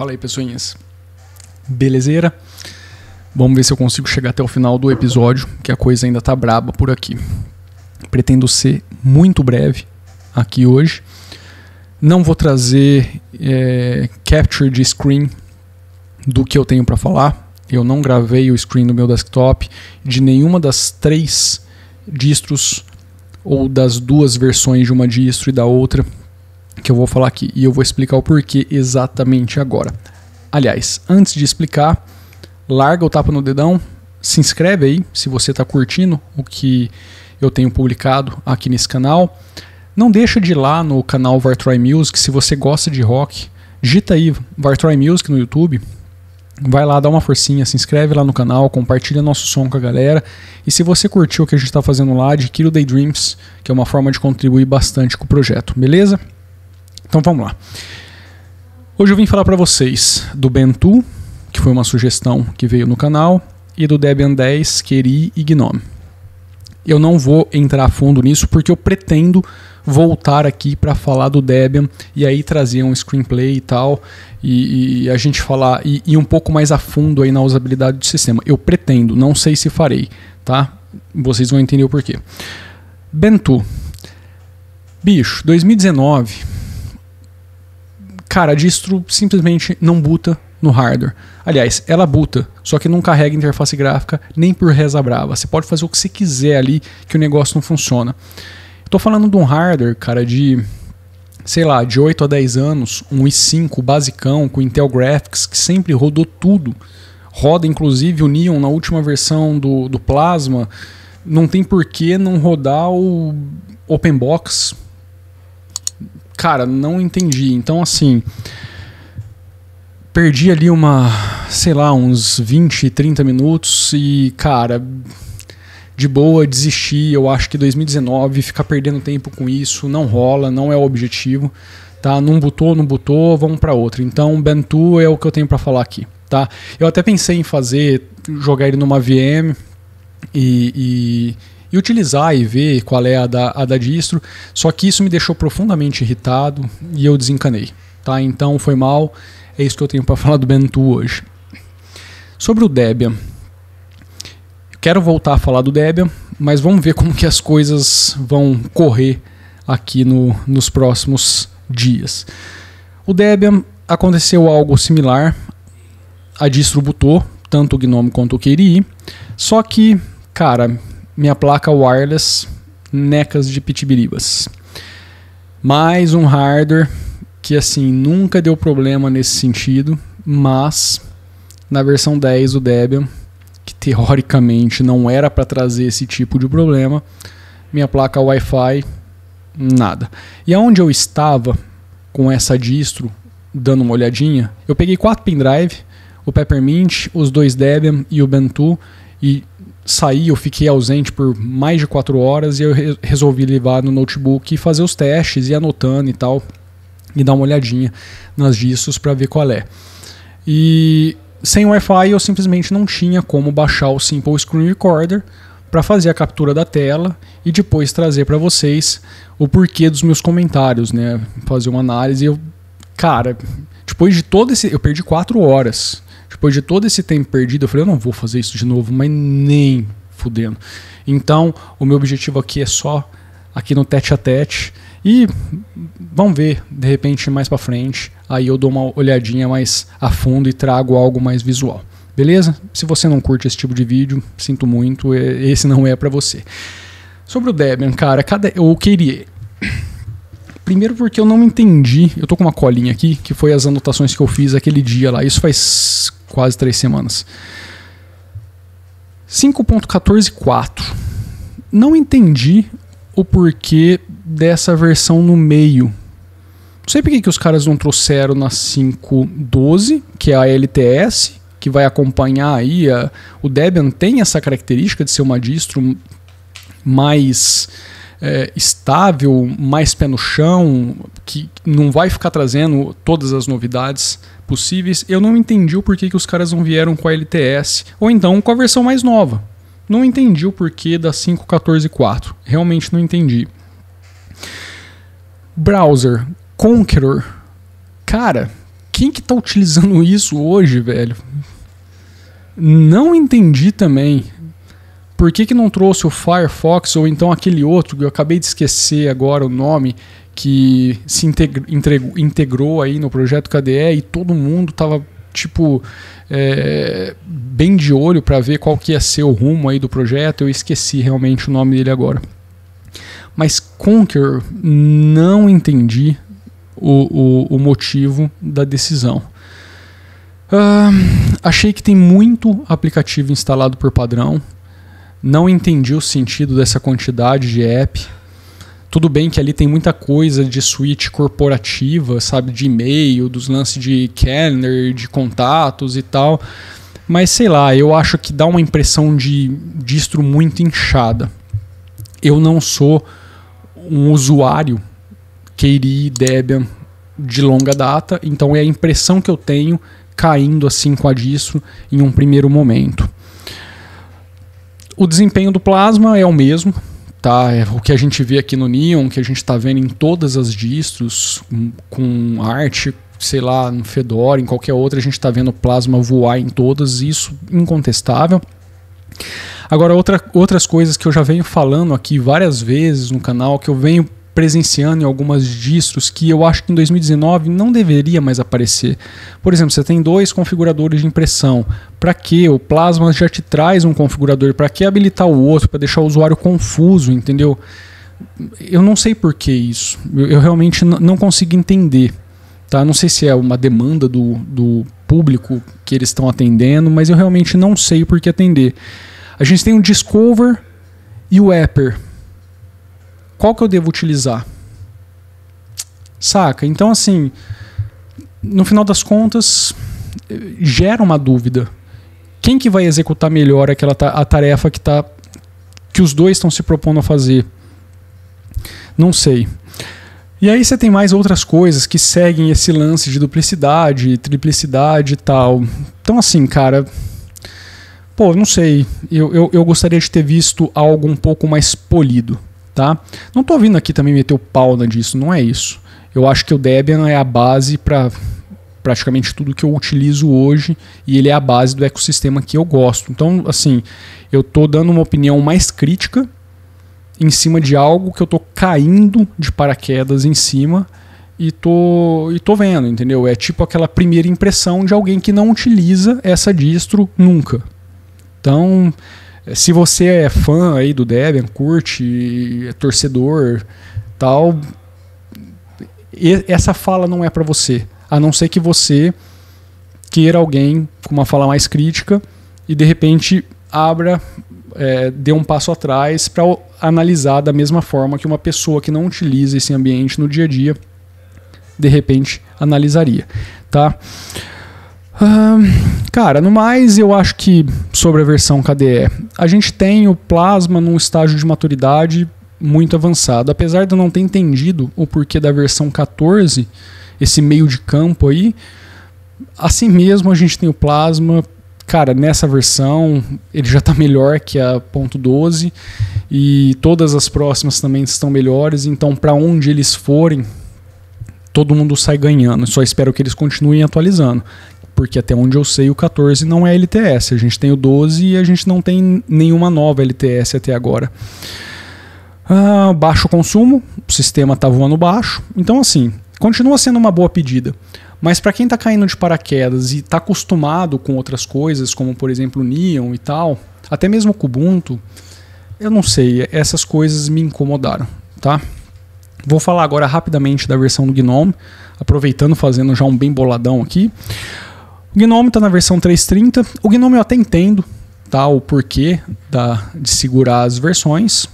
Fala aí, pessoinhas. Belezeira? Vamos ver se eu consigo chegar até o final do episódio, que a coisa ainda tá braba por aqui. Pretendo ser muito breve aqui hoje. Não vou trazer capture de screen do que eu tenho para falar. Eu não gravei o screen do meu desktop de nenhuma das três distros ou das duas versões de uma distro e da outra que eu vou falar aqui. E eu vou explicar o porquê exatamente agora. Aliás, antes de explicar, larga o tapa no dedão, se inscreve aí se você está curtindo o que eu tenho publicado aqui nesse canal. Não deixa de ir lá no canal Vartroy Music, se você gosta de rock, digita aí Vartroy Music no YouTube, vai lá, dá uma forcinha, se inscreve lá no canal, compartilha nosso som com a galera. E se você curtiu o que a gente está fazendo lá, adquira o Daydreams, que é uma forma de contribuir bastante com o projeto, beleza? Então vamos lá. Hoje eu vim falar para vocês do Gentoo, que foi uma sugestão que veio no canal, e do Debian 10, KDE e Gnome. Eu não vou entrar a fundo nisso porque eu pretendo voltar aqui para falar do Debian e aí trazer um screenplay e tal, e a gente falar e um pouco mais a fundo aí na usabilidade do sistema. Eu pretendo, não sei se farei, tá? Vocês vão entender o porquê. Gentoo. Bicho, 2019, cara, a distro simplesmente não buta no hardware. Aliás, ela buta, só que não carrega interface gráfica nem por reza brava. Você pode fazer o que você quiser ali que o negócio não funciona. Tô falando de um hardware, cara, de, sei lá, de 8 a 10 anos, um i5 basicão com Intel Graphics, que sempre rodou tudo. Roda inclusive o Neon na última versão do Plasma. Não tem por que não rodar o Open Box. Cara, não entendi. Então assim, perdi ali sei lá, uns 20, 30 minutos e, cara, de boa, desisti. Eu acho que 2019, ficar perdendo tempo com isso, não rola, não é o objetivo, tá? Não butou, vamos pra outra. Então, Gentoo é o que eu tenho pra falar aqui, tá? Eu até pensei em jogar ele numa VM e utilizar e ver qual é a da distro, só que isso me deixou profundamente irritado e eu desencanei, tá? Então, foi mal. É isso que eu tenho para falar do Gentoo hoje. Sobre o Debian, quero voltar a falar do Debian, mas vamos ver como que as coisas vão correr aqui nos próximos dias. O Debian aconteceu algo similar, a distro butou, tanto o Gnome quanto o KDE, só que, cara, minha placa wireless, necas de pitibiribas. Mais um hardware que assim, nunca deu problema nesse sentido, mas na versão 10 do Debian, que teoricamente não era para trazer esse tipo de problema, minha placa Wi-Fi, nada. E aonde eu estava com essa distro, dando uma olhadinha, eu peguei 4 pendrive, o Peppermint, os 2 Debian e o Gentoo, e saí, eu fiquei ausente por mais de 4 horas, e eu resolvi levar no notebook e fazer os testes, e anotando e tal, e dar uma olhadinha nas distros para ver qual é. E sem Wi-Fi eu simplesmente não tinha como baixar o Simple Screen Recorder para fazer a captura da tela e depois trazer para vocês o porquê dos meus comentários, né? Fazer uma análise. Eu, cara, depois de todo esse, eu perdi 4 horas. Depois de todo esse tempo perdido, eu falei, eu não vou fazer isso de novo, mas nem fudendo. Então, o meu objetivo aqui é só aqui no tete-a-tete. E vamos ver, de repente, mais pra frente, aí eu dou uma olhadinha mais a fundo e trago algo mais visual, beleza? Se você não curte esse tipo de vídeo, sinto muito, esse não é pra você. Sobre o Debian, cara, eu queria... Primeiro porque eu não entendi, eu tô com uma colinha aqui, que foi as anotações que eu fiz aquele dia lá, isso faz quase 3 semanas. 5.14.4. Não entendi o porquê dessa versão no meio. Não sei porque que os caras não trouxeram na 5.12, que é a LTS, que vai acompanhar aí. O Debian tem essa característica de ser uma distro mais estável, mais pé no chão, que não vai ficar trazendo todas as novidades possíveis. Eu não entendi o porquê que os caras não vieram com a LTS, ou então com a versão mais nova. Não entendi o porquê da 5.14.4. Realmente não entendi. Browser, Conqueror, cara, Quem que tá utilizando isso hoje, velho? Não entendi também. Por que que não trouxe o Firefox ou então aquele outro, que eu acabei de esquecer agora o nome, que se integrou aí no projeto KDE e todo mundo tava tipo bem de olho para ver qual que ia ser o rumo aí do projeto. Eu esqueci realmente o nome dele agora. Mas Conquer, não entendi o motivo da decisão. Achei que tem muito aplicativo instalado por padrão. Não entendi o sentido dessa quantidade de app. Tudo bem que ali tem muita coisa de suíte corporativa, sabe? De e-mail, dos lances de calendar, de contatos e tal. Mas sei lá, eu acho que dá uma impressão de distro muito inchada. Eu não sou um usuário KDE Debian de longa data, então é a impressão que eu tenho caindo assim com a distro em um primeiro momento. O desempenho do Plasma é o mesmo. Tá, é o que a gente vê aqui no Neon, que a gente está vendo em todas as distros, com arte, sei lá, no Fedora, em qualquer outra, a gente está vendo o Plasma voar em todas, isso incontestável. Agora, outras coisas que eu já venho falando aqui várias vezes no canal, que eu venho presenciando em algumas distros, que eu acho que em 2019 não deveria mais aparecer. Por exemplo, você tem dois configuradores de impressão. Para que? O Plasma já te traz um configurador. Para que habilitar o outro? Para deixar o usuário confuso, entendeu? Eu não sei por que isso. Eu realmente não consigo entender. Tá? Não sei se é uma demanda do público que eles estão atendendo, mas eu realmente não sei por que atender. A gente tem o Discover e o Apper. Qual que eu devo utilizar? Saca? Então, assim, no final das contas, gera uma dúvida. Quem que vai executar melhor aquela a tarefa que os dois estão se propondo a fazer? Não sei. E aí você tem mais outras coisas que seguem esse lance de duplicidade, triplicidade e tal. Então, assim, cara, pô, não sei. Eu gostaria de ter visto algo um pouco mais polido. Tá? Não estou vindo aqui também meter o pau na disso, não é isso. Eu acho que o Debian é a base para praticamente tudo que eu utilizo hoje e ele é a base do ecossistema que eu gosto. Então, assim, eu estou dando uma opinião mais crítica em cima de algo que eu estou caindo de paraquedas em cima e estou vendo, entendeu? É tipo aquela primeira impressão de alguém que não utiliza essa distro nunca. Então, se você é fã aí do Debian, curte, é torcedor, tal, essa fala não é para você, a não ser que você queira alguém com uma fala mais crítica e de repente abra, dê um passo atrás para analisar da mesma forma que uma pessoa que não utiliza esse ambiente no dia a dia, de repente analisaria, tá? Cara, no mais, eu acho que sobre a versão KDE, a gente tem o Plasma num estágio de maturidade muito avançado. Apesar de eu não ter entendido o porquê da versão 14, esse meio de campo aí, assim mesmo a gente tem o Plasma. Cara, nessa versão ele já está melhor que a .12 e todas as próximas também estão melhores. Então, para onde eles forem, todo mundo sai ganhando. Só espero que eles continuem atualizando. Porque até onde eu sei o 14 não é LTS, a gente tem o 12 e a gente não tem nenhuma nova LTS até agora. Baixo consumo, o sistema está voando baixo, então assim, continua sendo uma boa pedida. Mas para quem está caindo de paraquedas e está acostumado com outras coisas, como por exemplo o Neon e tal, até mesmo o Kubuntu, eu não sei, essas coisas me incomodaram, tá? Vou falar agora rapidamente da versão do Gnome, aproveitando, fazendo já um bem boladão aqui. O Gnome está na versão 3.30. O Gnome eu até entendo, tá, o porquê de segurar as versões.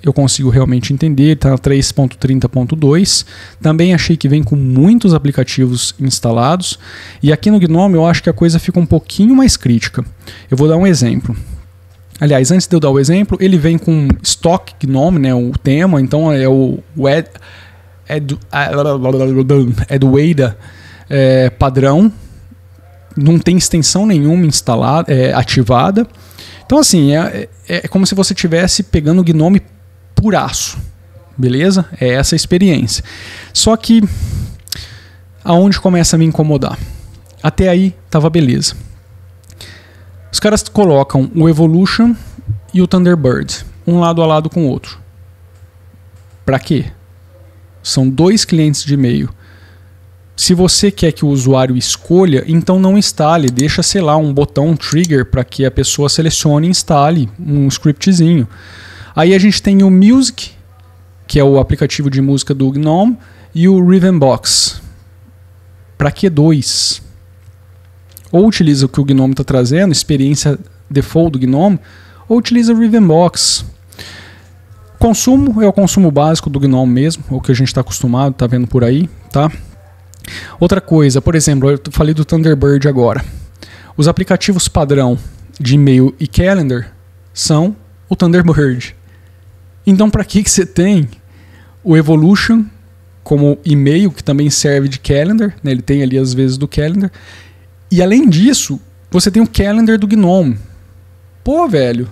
Eu consigo realmente entender. Está na 3.30.2. Também achei que vem com muitos aplicativos instalados. E aqui no Gnome eu acho que a coisa fica um pouquinho mais crítica. Eu vou dar um exemplo. Aliás, antes de eu dar o exemplo, ele vem com Stock Gnome, né, o tema. Então é o Eduada padrão. Não tem extensão nenhuma instalada, ativada. Então, assim, é como se você estivesse pegando o Gnome puraço. Beleza? É essa a experiência. Só que aonde começa a me incomodar. Até aí tava beleza. Os caras colocam o Evolution e o Thunderbird um lado a lado com o outro. Pra quê? São dois clientes de e-mail. Se você quer que o usuário escolha, então não instale, deixa, sei lá, um botão trigger para que a pessoa selecione e instale um scriptzinho. Aí a gente tem o Music, que é o aplicativo de música do Gnome, e o Rhythmbox. Para que dois? Ou utiliza o que o Gnome está trazendo, experiência default do Gnome, ou utiliza o Rhythmbox. Consumo é o consumo básico do Gnome mesmo, o que a gente está acostumado, tá vendo por aí, tá? Outra coisa, por exemplo, eu falei do Thunderbird agora. Os aplicativos padrão de e-mail e calendar são o Thunderbird. Então, para que você tem o Evolution como e-mail, que também serve de calendar, né? Ele tem ali às vezes do calendar. E além disso, você tem o calendar do Gnome. Pô, velho,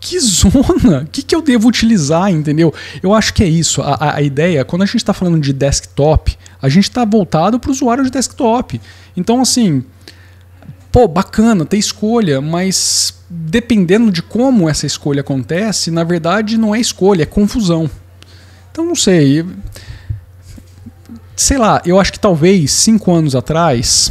que zona! O que eu devo utilizar, entendeu? Eu acho que é isso. A ideia, quando a gente está falando de desktop, a gente está voltado para o usuário de desktop. Então, assim, pô, bacana ter escolha, mas dependendo de como essa escolha acontece, na verdade não é escolha, é confusão. Então, não sei. Sei lá, eu acho que talvez 5 anos atrás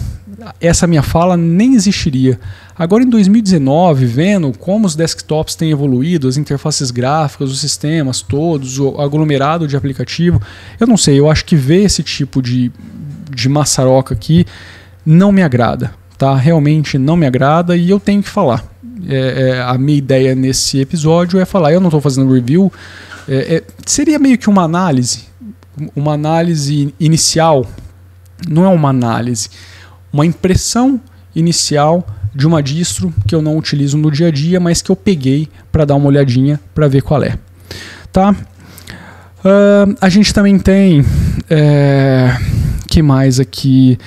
essa minha fala nem existiria. Agora em 2019, vendo como os desktops têm evoluído, as interfaces gráficas, os sistemas todos, o aglomerado de aplicativo, eu não sei, eu acho que ver esse tipo de maçaroca aqui não me agrada, tá? Realmente não me agrada e eu tenho que falar. A minha ideia nesse episódio é falar, eu não estou fazendo review, seria meio que uma análise inicial, não é uma análise, uma impressão inicial de uma distro que eu não utilizo no dia a dia, mas que eu peguei para dar uma olhadinha para ver qual é. Tá? A gente também tem que mais aqui?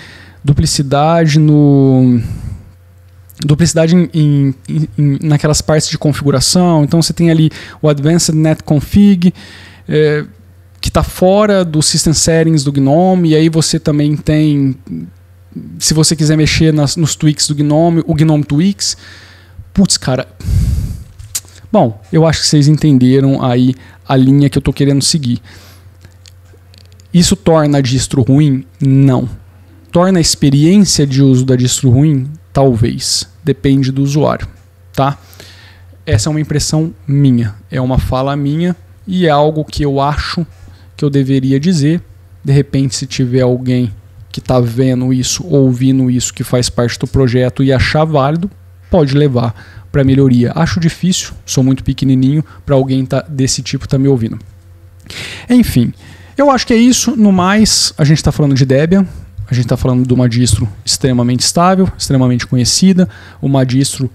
Duplicidade no... Duplicidade naquelas partes de configuração. Então você tem ali o Advanced Net Config, que está fora do System Settings do Gnome, e aí você também tem... Se você quiser mexer nos tweaks do Gnome, o Gnome Tweaks. Putz, cara. Bom, eu acho que vocês entenderam aí a linha que eu tô querendo seguir. Isso torna a distro ruim? Não. Torna a experiência de uso da distro ruim? Talvez. Depende do usuário, tá? Essa é uma impressão minha. É uma fala minha e é algo que eu acho que eu deveria dizer. De repente, se tiver alguém que está vendo isso, ouvindo isso, que faz parte do projeto e achar válido, pode levar para melhoria. Acho difícil, sou muito pequenininho para alguém desse tipo tá me ouvindo. Enfim, eu acho que é isso. No mais, a gente está falando de Debian, a gente está falando de uma distro extremamente estável, extremamente conhecida, uma distro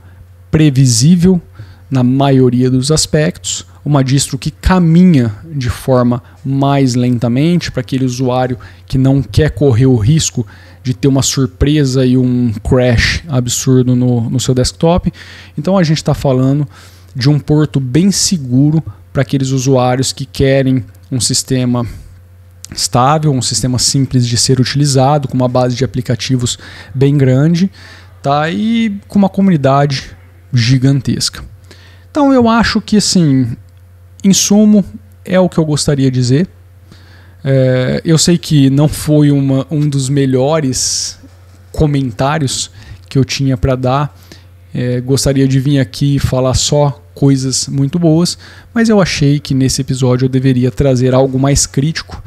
previsível na maioria dos aspectos, uma distro que caminha de forma mais lentamente para aquele usuário que não quer correr o risco de ter uma surpresa e um crash absurdo no seu desktop. Então a gente está falando de um porto bem seguro para aqueles usuários que querem um sistema estável, um sistema simples de ser utilizado, com uma base de aplicativos bem grande, tá? E com uma comunidade gigantesca. Então eu acho que, assim, em suma, é o que eu gostaria de dizer. Eu sei que não foi um dos melhores comentários que eu tinha para dar. Gostaria de vir aqui e falar só coisas muito boas, mas eu achei que nesse episódio eu deveria trazer algo mais crítico.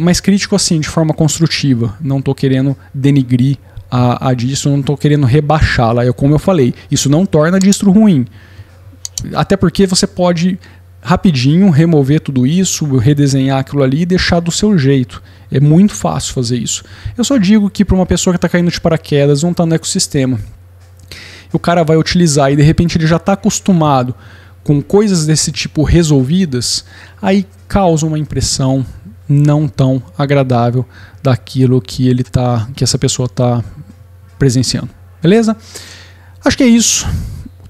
Mais crítico, assim, de forma construtiva. Não estou querendo denigrir a distro, não estou querendo rebaixá-la. Como eu falei, isso não torna a distro ruim. Até porque você pode rapidinho remover tudo isso, redesenhar aquilo ali e deixar do seu jeito. É muito fácil fazer isso. Eu só digo que para uma pessoa que está caindo de paraquedas, não está no ecossistema, o cara vai utilizar e de repente ele já está acostumado com coisas desse tipo resolvidas, aí causa uma impressão não tão agradável daquilo que essa pessoa está presenciando. Beleza? Acho que é isso.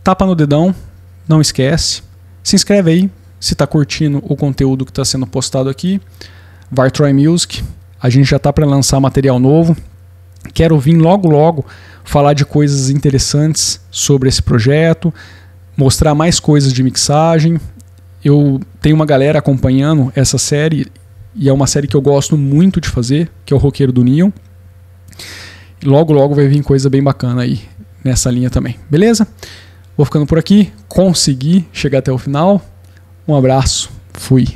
Tapa no dedão, não esquece. Se inscreve aí, se está curtindo o conteúdo que está sendo postado aqui. Vartroy Music, A gente já está para lançar material novo. Quero vir logo logo falar de coisas interessantes sobre esse projeto, mostrar mais coisas de mixagem. Eu tenho uma galera acompanhando essa série e é uma série que eu gosto muito de fazer, que é o Roqueiro do Nyon. Logo logo vai vir coisa bem bacana aí nessa linha também, beleza? Vou ficando por aqui, consegui chegar até o final. Um abraço, fui!